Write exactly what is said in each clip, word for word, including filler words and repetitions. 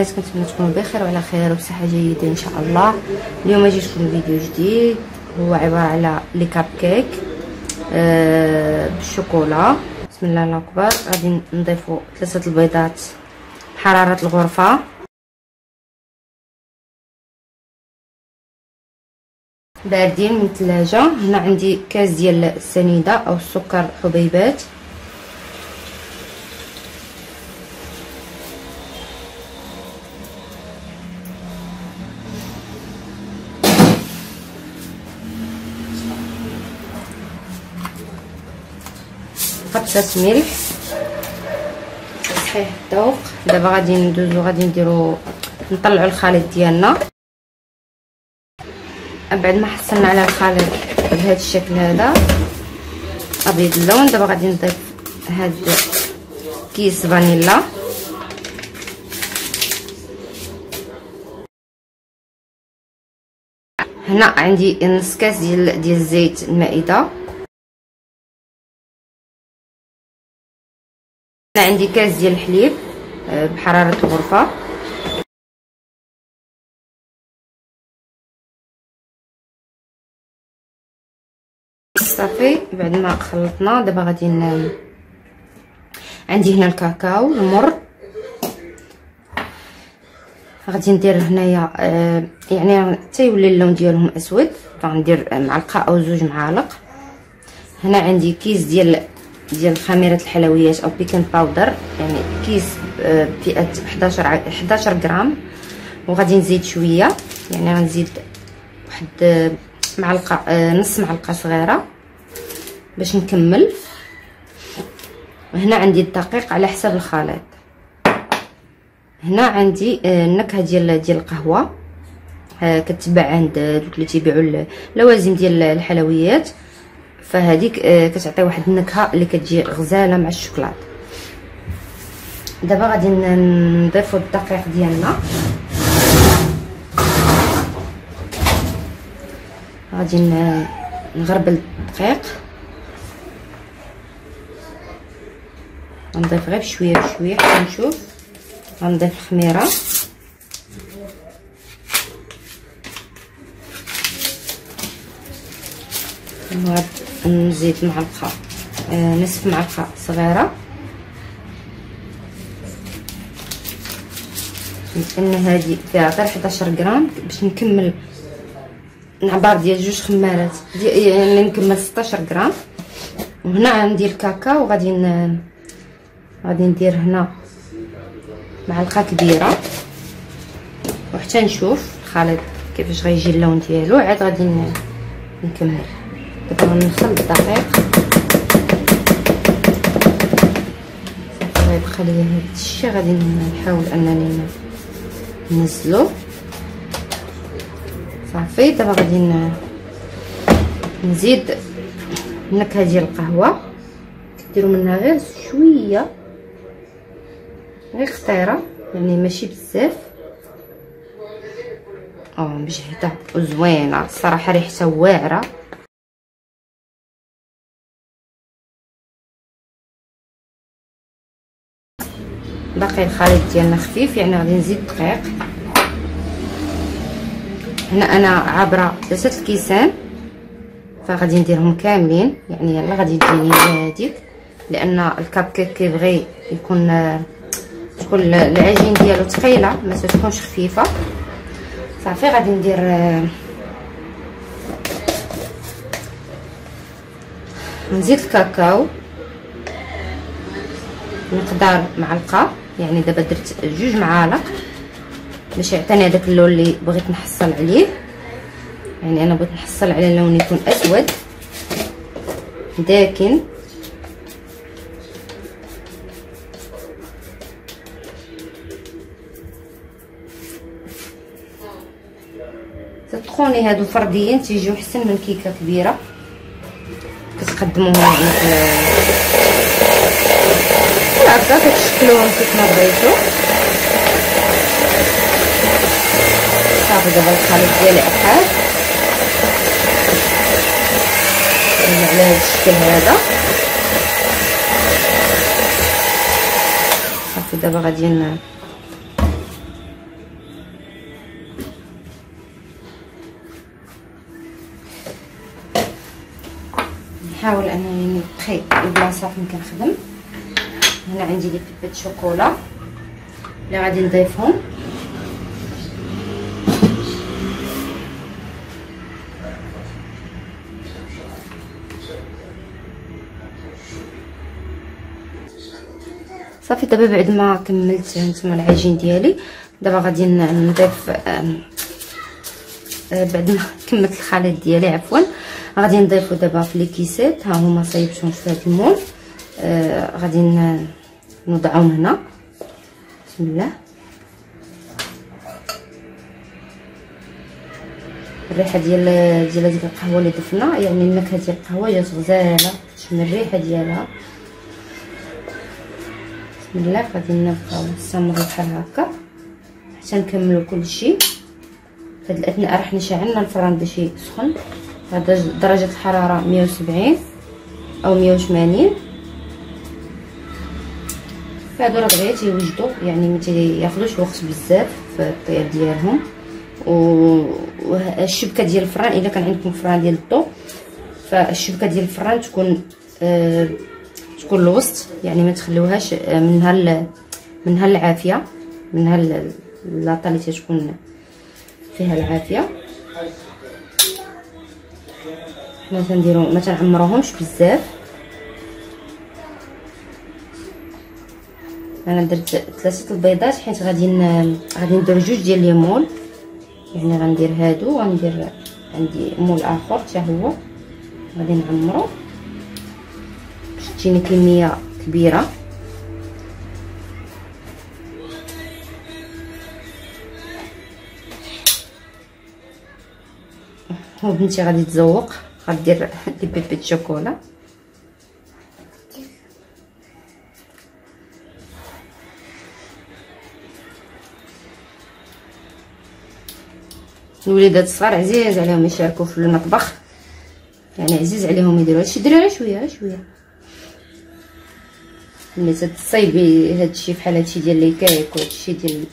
البنات، كنتمنى تكونوا بخير وعلى خير وبصحه جيده ان شاء الله. اليوم جيتكم فيديو جديد هو عباره على لي كاب كيك آه بالشوكولا. بسم الله الله اكبر. غادي نضيفوا ثلاثه البيضات بحراره الغرفه، باردين من الثلاجه. هنا عندي كاس ديال السنيده او السكر حبيبات، قطعه ملح صحيح الذوق. دابا غادي ندوزو غادي نديرو نطلعو الخليط ديالنا. بعد ما حصلنا على الخليط بهذا الشكل هذا ابيض اللون، دابا غادي نضيف هاد كيس فانيلا. هنا عندي نص كاس ديال ديال الزيت المائده، عندي كاس ديال الحليب بحراره الغرفه، صافي. بعد ما خلطنا دابا غادي ن... عندي هنا الكاكاو المر، غادي ندير هنايا آه يعني حتى يولي اللون ديالهم اسود، غندير معلقه او زوج معالق. هنا عندي كيس ديال ديال خميره الحلويات او بيكن باودر، يعني كيس فئه حداش حداش غرام، وغادي نزيد شويه، يعني غنزيد واحد معلقه نص معلقه صغيره باش نكمل. وهنا عندي الدقيق على حسب الخليط. هنا عندي النكهه ديال ديال القهوه كتباع عند دوك اللي تيبيعوا اللوازم ديال الحلويات، فهذيك كتعطي واحد النكهه اللي كتجي غزاله مع الشوكولاط. دابا غادي نضيفوا الدقيق ديالنا، غادي نغربل الدقيق، غنضيف غير بشويه بشويه حتى نشوف. غنضيف الخميره، نزيد معلقه نصف معلقه صغيره، لان هذه فيها غير حداش غرام باش نكمل العبار ديال جوج خمارات دي، يعني نكمل ستة عشر غرام. وهنا عندي الكاكاو، غادي غادي ندير هنا معلقه كبيره وحتى نشوف الخليط كيفاش غيجي اللون ديالو، عاد غادي نكمل. دابا غنخلط الدقيق، صافي بقى لي هاد الشيء. غادي نحاول انني ننزلو، صافي. دابا غادي نزيد النكهه ديال القهوه، كديروا منها غير شويه غير قطيره، يعني ماشي بزاف اه باش حتى زوينه الصراحه، ريحتها واعره. باقي الخليط ديالنا خفيف، يعني غادي نزيد الدقيق. هنا انا عابره ثلاثه الكيسان، فغادي نديرهم كاملين، يعني يلا غادي تجيني هذيك، لان الكاب كيك كيبغي يكون تكون العجين ديالو ثقيله ما تكونش خفيفه. صافي غادي ندير نزيد الكاكاو مقدار معلقه، يعني دابا درت جوج معالق باش يعطيني هذاك اللون اللي بغيت نحصل عليه، يعني انا بغيت نحصل على لون يكون اسود داكن. صدقوني هادو فرديين تيجيو حسن من كيكه كبيره كتقدموهم هكا كتشكلوهم كيف ما بغيتو. صافي دابا الخليط ديالي احاد على هاد الشكل هذا. صافي دابا غادي نحاول انني نبخي البلاصه فين كنخدم. هنا عندي لي بيبات شوكولا اللي غادي نضيفهم. صافي دابا بعد ما كملت هانتوما العجين ديالي، دابا غادي نضيف بعد ما كملت الخليط ديالي عفوا غادي نضيفو دابا في ليكيسات. ها هما صايبتهم في هاد المول، آه غادي نوضعهم هنا. بسم الله، الريحه ديال ديال هاد القهوه اللي ضفنا، يعني النكهه ديال القهوه جات غزاله، شم الريحه ديالها. بسم الله، غادي نبقاو نستمرو بحال هكا حتى نكملو كلشي. فهاد الاثناء راح نشعلنا الفران باش يسخن. هذا درجه الحراره مية وسبعين او مية وثمانين. فهادو راه دغيا تيوجدوا، يعني ما تياخذوش وقت بزاف في الطياب ديالهم. والشبكه ديال الفران، الا كان عندكم فران ديال الضو فالشبكه ديال الفران تكون آه تكون الوسط، يعني ما تخليوهاش منها منها العافيه، منها لاطه اللي تكون فيها العافيه. ما تنديرو ما تنعمروهمش بزاف. انا درت ثلاثه البيضات حيت غادي غادي ندير جوج ديال لي مول، يعني غندير هادو وغندير عندي مول اخر حتى هو غادي نعمرو باش تجيني كميه كبيره. وبنتي غادي تزوق، غادي دير دي بيبي شوكولا. الوليدات الصغار عزيز عليهم يشاركوا في المطبخ، يعني عزيز عليهم يديروا هادشي. ديروا غير شويه شويه، ملي تصايبي هادشي بحال هادشي ديال لي كيك وهادشي ديال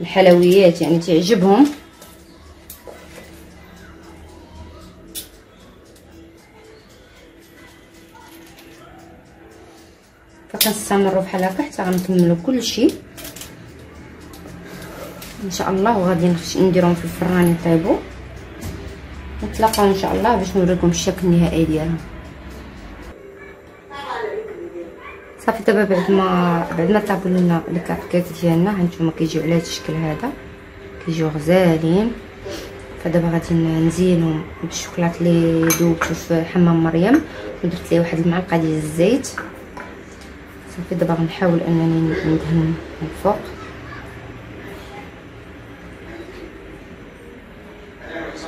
الحلويات يعني تعجبهم. فكنستمروا بحال هكا حتى غنكملوا كلشي ان شاء الله، وغادي نديرهم في الفران يطيبوا. نتلاقاو ان شاء الله باش نوريكم الشكل النهائي ديالهم. صافي دابا بعد ما بعد ما طابوا لنا الكاب كيك ديالنا، ها نتوما كيجيو على هذا الشكل هذا، كيجيو غزالين. فدابا غادي نزينهم بالشوكولاط اللي ذوبته في حمام مريم، ودرت ليه واحد المعلقه ديال الزيت. صافي دابا غنحاول انني ندهن من الفوق.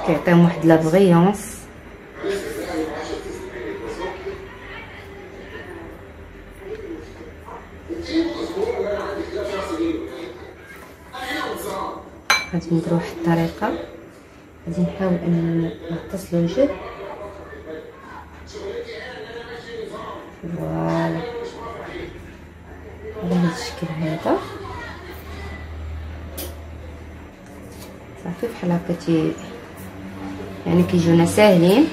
كيعطيهم واحد لابغيونس. غادي نديرو واحد الطريقه، غادي نحاول انني نغطس الوجه. فوالا على هاد الشكل هذا. صافي بحال هكا تي يعني كيجونا ساهلين.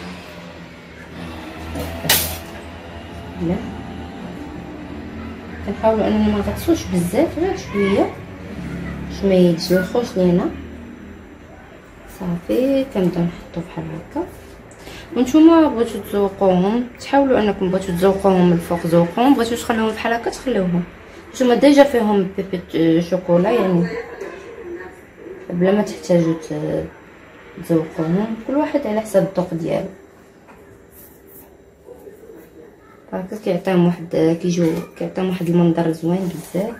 لا كنحاولوا اننا ما نغطسوش بزاف، غير شويه باش ما يتجلخوش لينا. صافي كنبداو نحطو بحال هكا، وانتوما بغيتو تزوقوهم تحاولوا انكم بغيتو تزوقوهم من الفوق زوقوهم، بغيتو تخليوهم بحال هكا تخليوهم. نتوما ديجا فيهم بيبي شوكولا، يعني بلا ما تحتاجوا تزوقوهم، كل واحد على حسب الذوق ديالو. هكا كيعطيهم واحد كيجيو كيعطيهم واحد المنظر زوين بزاف.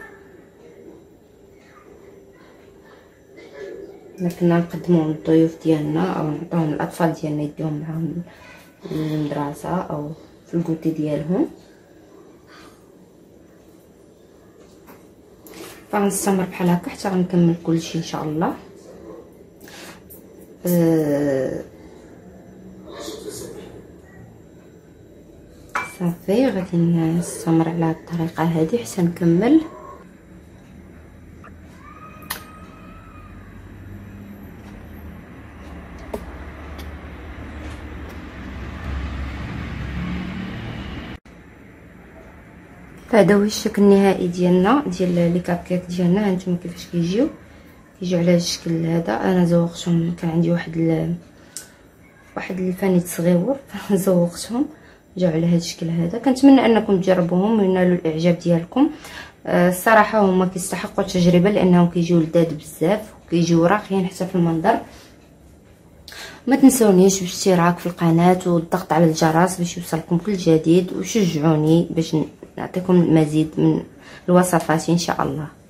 الا كنا نقدموهم للضيوف ديالنا او نعطيوهم للاطفال ديالنا يديهم معاهم للمدرسه او في الكوتي ديالهم. فغنستمر بحال هكا حتى غنكمل كلشي ان شاء الله. صافي غادي نستمر على هاد الطريقه هادي حتى نكمل. فهذا هو الشكل النهائي ديالنا ديال لي كاب كيك ديالنا. هانتوما كيفاش كيجيو كيجيو على هذا الشكل هذا. انا زوقتهم، كان عندي واحد ال... واحد الفانيت صغيور زوقتهم جاو على هذا الشكل هذا. كنتمنى انكم تجربوهم وينالوا الاعجاب ديالكم. الصراحه هما كيستحقوا التجربه لانهم كيجيو لذاذ بزاف وكيجيو راقيين حتى في المنظر. ما تنسونيش بالاشتراك في القناه والضغط على الجرس باش يوصلكم كل جديد، وشجعوني باش نعطيكم المزيد من الوصفات ان شاء الله.